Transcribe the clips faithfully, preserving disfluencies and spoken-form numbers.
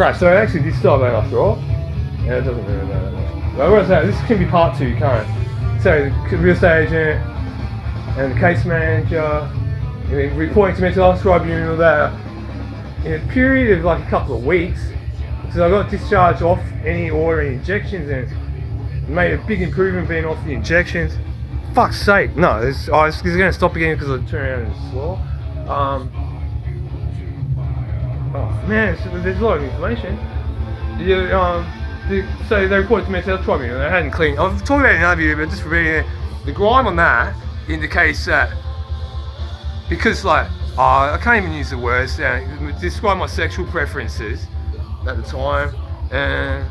crash. So I actually did start that after all. Yeah, it doesn't really matter that much. But I was saying, this can be part two, can't it? So, real estate agent and the case manager, you know, reporting to mental health tribunal there. In a period of like a couple of weeks, because I got discharged off any ordinary injections and made a big improvement being off the injections. Fuck's sake, no, oh, this is going to stop again because I turn around and it's slow. Um, oh man, there's a lot of information. You, um, the, so they reported to mental health tribunal and they hadn't cleaned. I've talked about it in another video, but just for being there, the grime on that indicates that because like, Uh, I can't even use the words now, uh, describe my sexual preferences at the time, uh,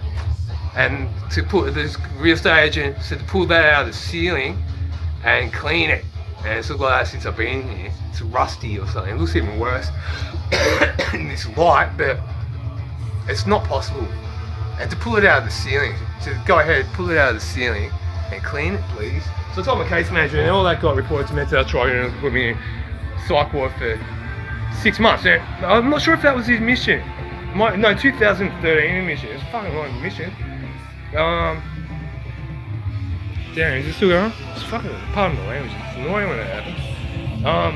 and to put this real estate agent said to pull that out of the ceiling and clean it, and it's looked like that since I've been here. It's rusty or something. It looks even worse in this light, but it's not possible. And to pull it out of the ceiling, to go ahead, pull it out of the ceiling and clean it, please. So I told my case manager, and all that got reported to mental health tribunal and put me in psych ward for six months. Now, I'm not sure if that was his mission. My, no, two thousand thirteen mission. It's a fucking long mission. Um, damn, is it still going? It's fucking, pardon my language, it's annoying when that happens. Um,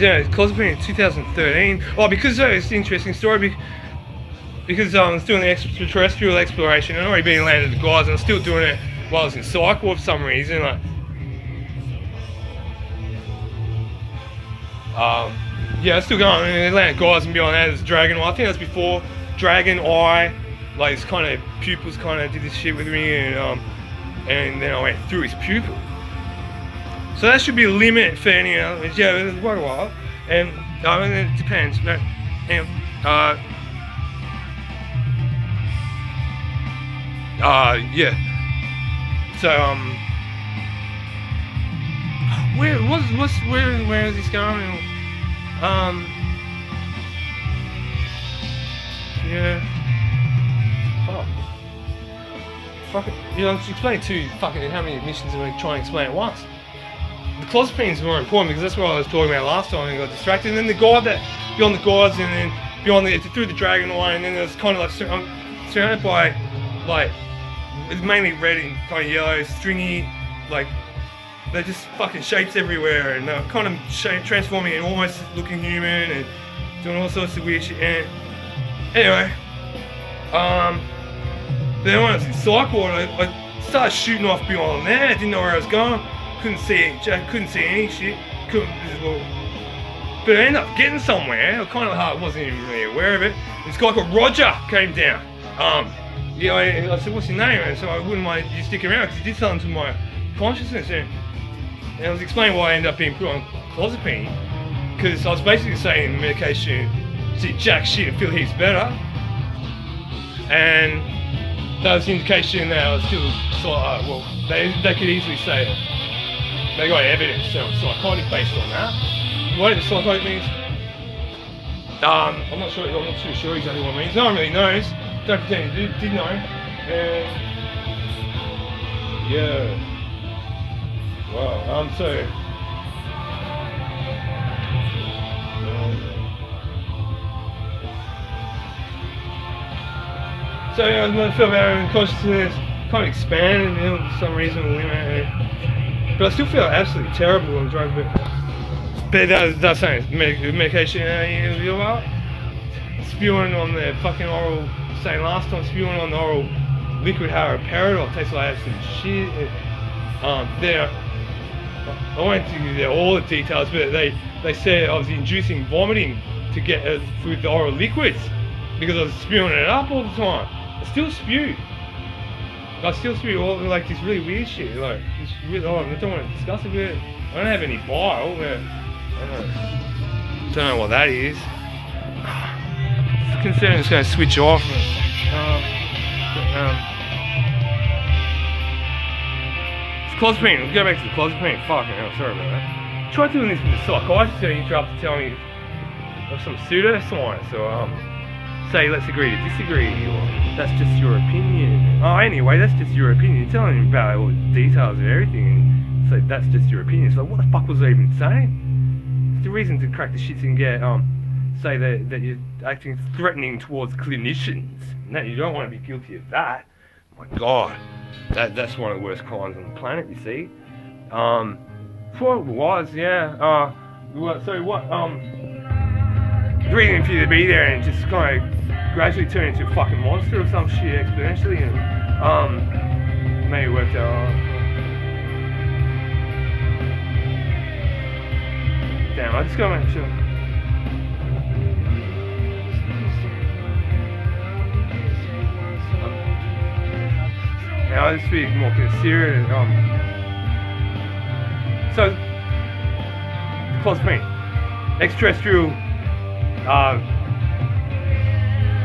yeah, clozapine in two thousand thirteen. Oh, because uh, it's an interesting story. Because um, I was doing the extraterrestrial exploration. I'd already been landed with guys, and I was still doing it while I was in psych ward for some reason. Like, Um, yeah, it's still going. I mean, Atlantic guys and beyond that is Dragon Eye. I think that's before Dragon Eye. Like his kind of pupils kind of did this shit with me, and um, and then I went through his pupil. So that should be a limit for any other. Yeah, it was quite a while, and I mean, it depends. No, and uh, uh, yeah. So um. Where what's, what's where where is this going? Um Yeah. Fuck. Fuck it. You know, explain too fucking how many admissions am I trying to explain at once. The clozapine is more important because that's what I was talking about last time and got distracted. And then the god that beyond the gods, and then beyond the through the dragon line, and then it was kind of like sur I'm surrounded by like it's mainly red and kind of yellow, stringy, like. They're just fucking shapes everywhere, and uh, kind of shape, transforming and almost looking human and doing all sorts of weird shit. And anyway, um, then when I was in psych ward, I, I started shooting off beyond there. I didn't know where I was going. Couldn't see, couldn't see any shit. Couldn't, but I ended up getting somewhere. I kind of I wasn't even really aware of it. This guy called Roger came down. Um, yeah, I, I said, "What's your name?" And so I wouldn't mind you sticking around because he did something to my consciousness. And, And I was explaining why I ended up being put on clozapine, because I was basically saying the medication did jack shit and feel heaps better, and that was the indication that I was still sort of, well, they, they could easily say it. They got evidence that I was psychotic based on that. What does psychotic mean? Um, I'm not sure, I'm not too sure exactly what it means. No one really knows. Don't pretend you did, did know. And yeah. Wow, um, so, um, so yeah, I was feel better and consciousness kind of expanded, you know, for some reason, limit, but I still feel absolutely terrible on drugs, but, but that was, that's something, med medication, you know, you know about, spewing on the fucking oral, saying last time, spewing on the oral liquid haloperidol tastes like absolute shit, it, um, there. I won't give you all the details, but they, they said I was inducing vomiting to get uh, with the oral liquids because I was spewing it up all the time. I still spew. I still spew all like this really weird shit. Like, it's really, oh, I don't want to discuss it with it. I don't have any bile. But I don't know. Don't know what that is. It's considering it's going to switch off. But, um, but, um, clozapine, let's go back to the clozapine. Fucking hell, sorry about that. I tried doing this with the psychiatrist who interrupted to tell me of some pseudoscience or um, say let's agree to disagree or that's just your opinion. Oh, anyway, that's just your opinion. You're telling me about all the details of everything and say that's just your opinion. So like, what the fuck was I even saying? It's the reason to crack the shits and get um, say that, that you're acting threatening towards clinicians. No, you don't want to be guilty of that. My God, that that's one of the worst crimes on the planet, you see. Um, well, it was, yeah. Uh, well, so what, um, the reason for you to be there and just kind of gradually turn into a fucking monster or some shit exponentially, and, um, maybe it worked out. Damn, I just gotta make sure. Yeah, I'll just be more considerate. Um, so, clozapine, extraterrestrial, uh,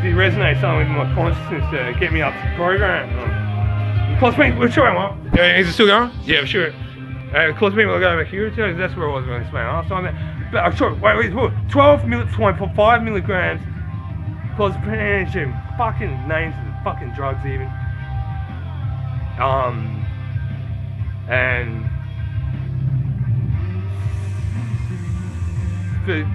did resonate something with my consciousness to get me up to the program. Um, clozapine, we're sure I'm up. Yeah, is it still going? Yeah, sure. Uh, clozapine will go over here, so that's where I was going to explain last time. But I'm sure, wait, wait, wait, twelve point five milligrams clozapine, fucking names of the fucking drugs even. Um, and the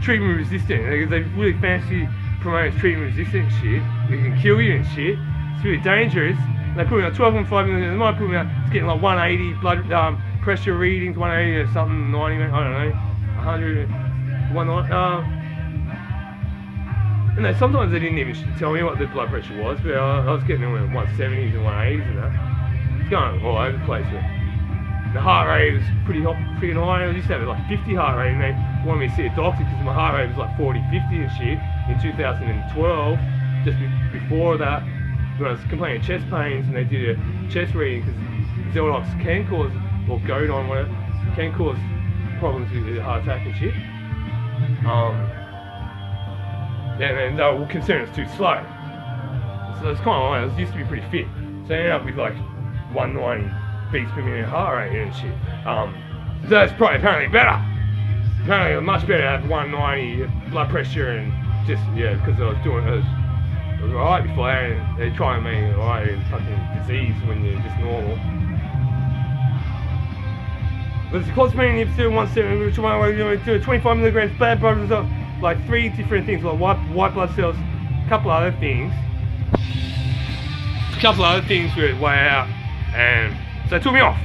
treatment resistant, because they really fancy promoting treatment resistant shit. They can kill you and shit. It's really dangerous. They put me on twelve point five milligrams, they might put me on, it's getting like one eighty blood um, pressure readings, one eighty or something, ninety, I don't know, one hundred, one ninety, uh, and they, sometimes they didn't even tell me what the blood pressure was, but I, I was getting in with one seventies and one eighties and that. It's going all over the place, but the heart rate was pretty freaking high. I used to have like fifty heart rate, and they wanted me to see a doctor because my heart rate was like forty, fifty and shit in two thousand twelve, just be, before that. When I was complaining of chest pains, and they did a chest reading because zeldox can cause, or Godon, whatever, can cause problems with heart attack and shit. Um, and then they were concerned it was too slow. So it's kind of like, I was used to be pretty fit. So I ended up with like one ninety beats per minute heart rate and shit. Um, so that's probably apparently better. Apparently it was much better to have one ninety blood pressure and just, yeah, because I was doing those. It was alright before, and they try and make it alright in fucking disease when you're just normal. There's a clozapine inhibitor, one seventy, which one we're going to do, twenty-five milligrams, bad blood results, like three different things, like white, white blood cells, a couple other things. A couple other things were way out, and so they took me off.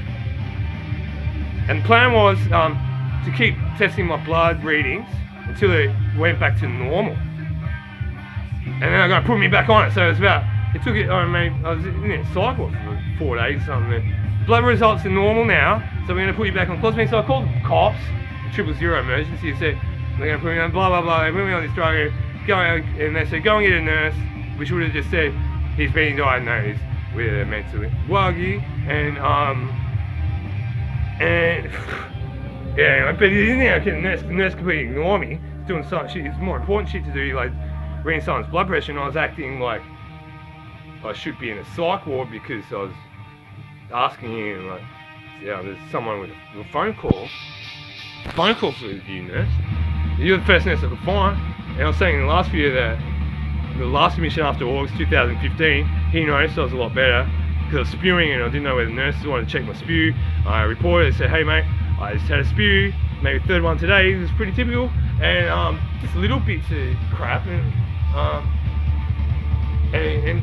And the plan was um, to keep testing my blood readings until they went back to normal. And then I got to put me back on it, so it was about, it took it, I mean, I was in a cycle for four days or something. Blood results are normal now, so we're going to put you back on clozapine. So I called the cops, the triple zero emergency, and said, they're going to put me on, blah, blah, blah, they put me on this drug, go, and they said, go and get a nurse, which would have just said, he's been diagnosed with mentally waggy, and, um, and, yeah, but he didn't have a nurse, the nurse completely ignored me, doing some shit, it's more important shit to do, like, reading someone's blood pressure, and I was acting like I should be in a psych ward because I was asking him, like, yeah, there's someone with a, with a phone call. Phone call for you, nurse. You're the first nurse I could find. And I was saying in the last video that the last admission after August two thousand fifteen, he noticed I was a lot better because I was spewing and I didn't know whether the nurses wanted to check my spew. I reported, I said, hey mate, I just had a spew, maybe third one today, it was pretty typical, and um, just little bits of crap. And, Um, and, and,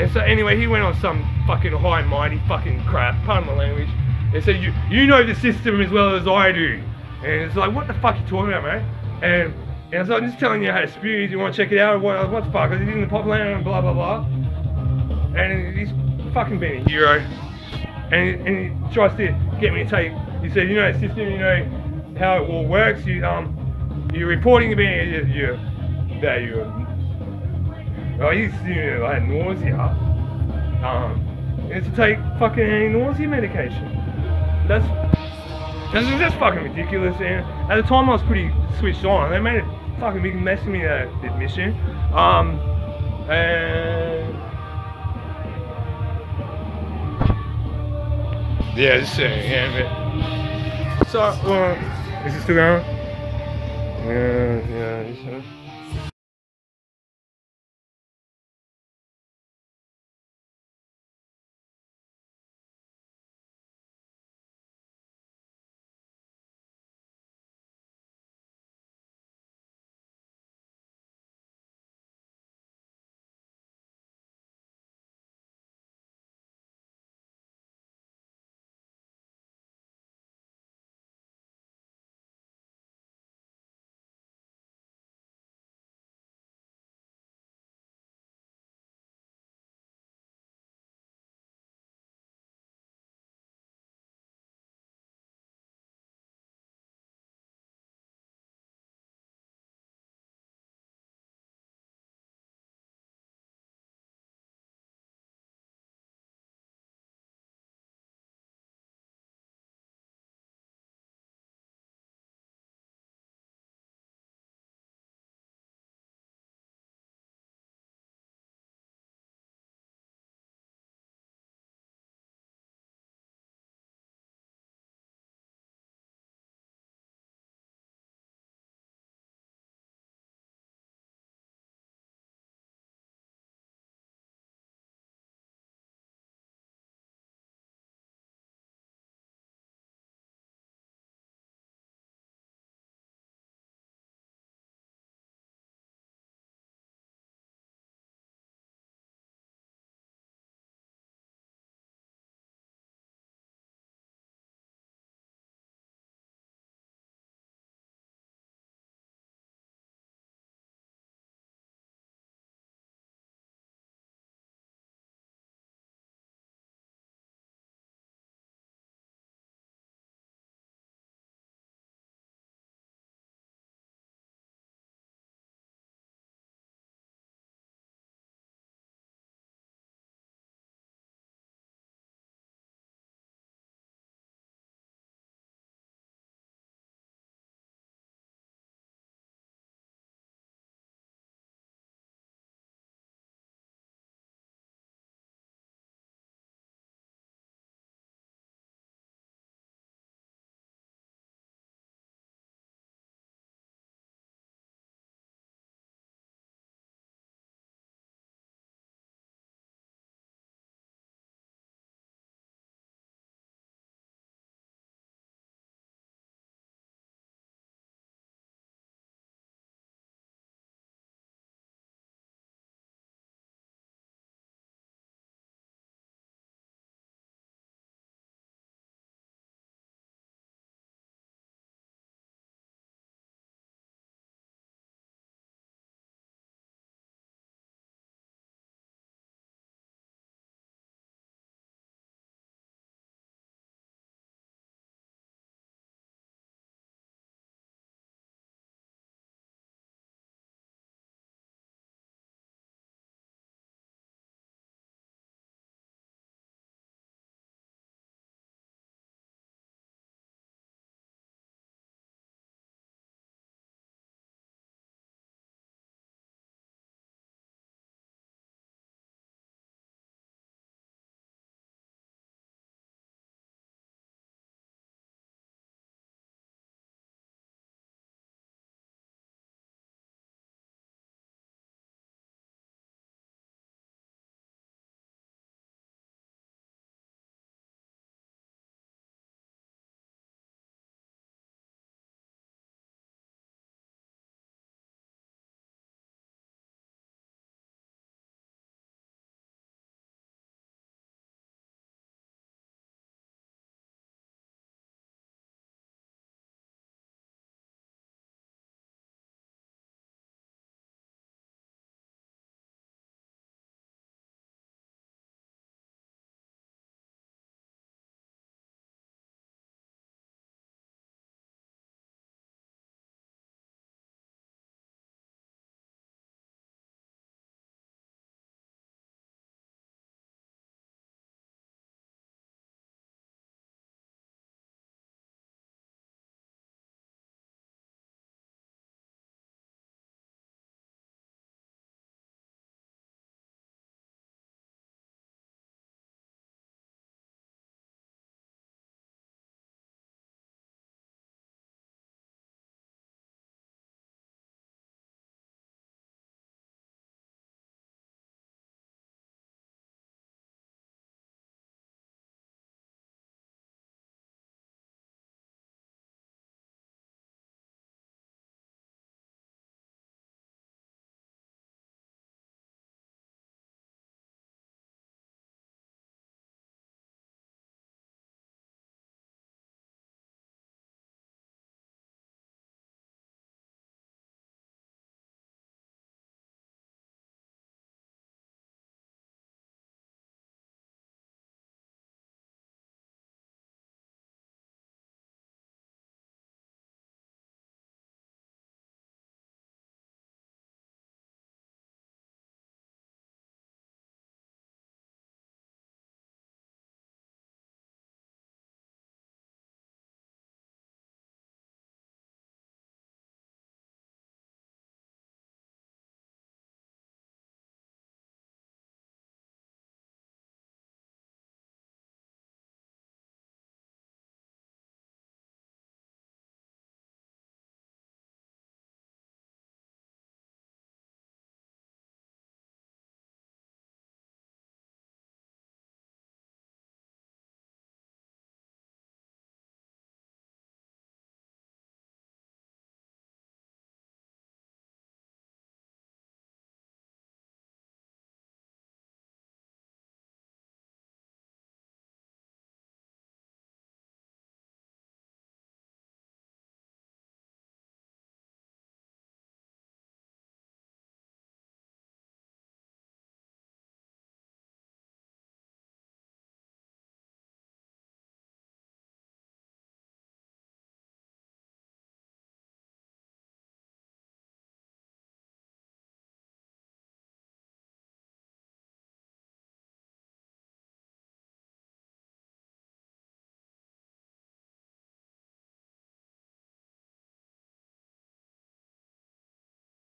and so anyway, he went on some fucking high mighty fucking crap, pardon my language, and said, you, you know the system as well as I do. And it's like, what the fuck are you talking about, mate? And, and I was like, I'm just telling you how to spew, do you want to check it out, or what, what the fuck, is it in the pop land, and blah, blah, blah. And he's fucking been a hero. And, and he tries to get me to take, he said, you know the system, you know how it all works, you, um, you're reporting to me, you're, you're that you well, I used to, you know, I had nausea. Um, it's to take fucking anti-nausea medication. That's, that's that's fucking ridiculous. And at the time I was pretty switched on. They made a fucking big mess of me, that admission. Um, and yeah, just saying, yeah, but so, uh, is it still going? Yeah, yeah, it's, uh,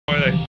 How are they?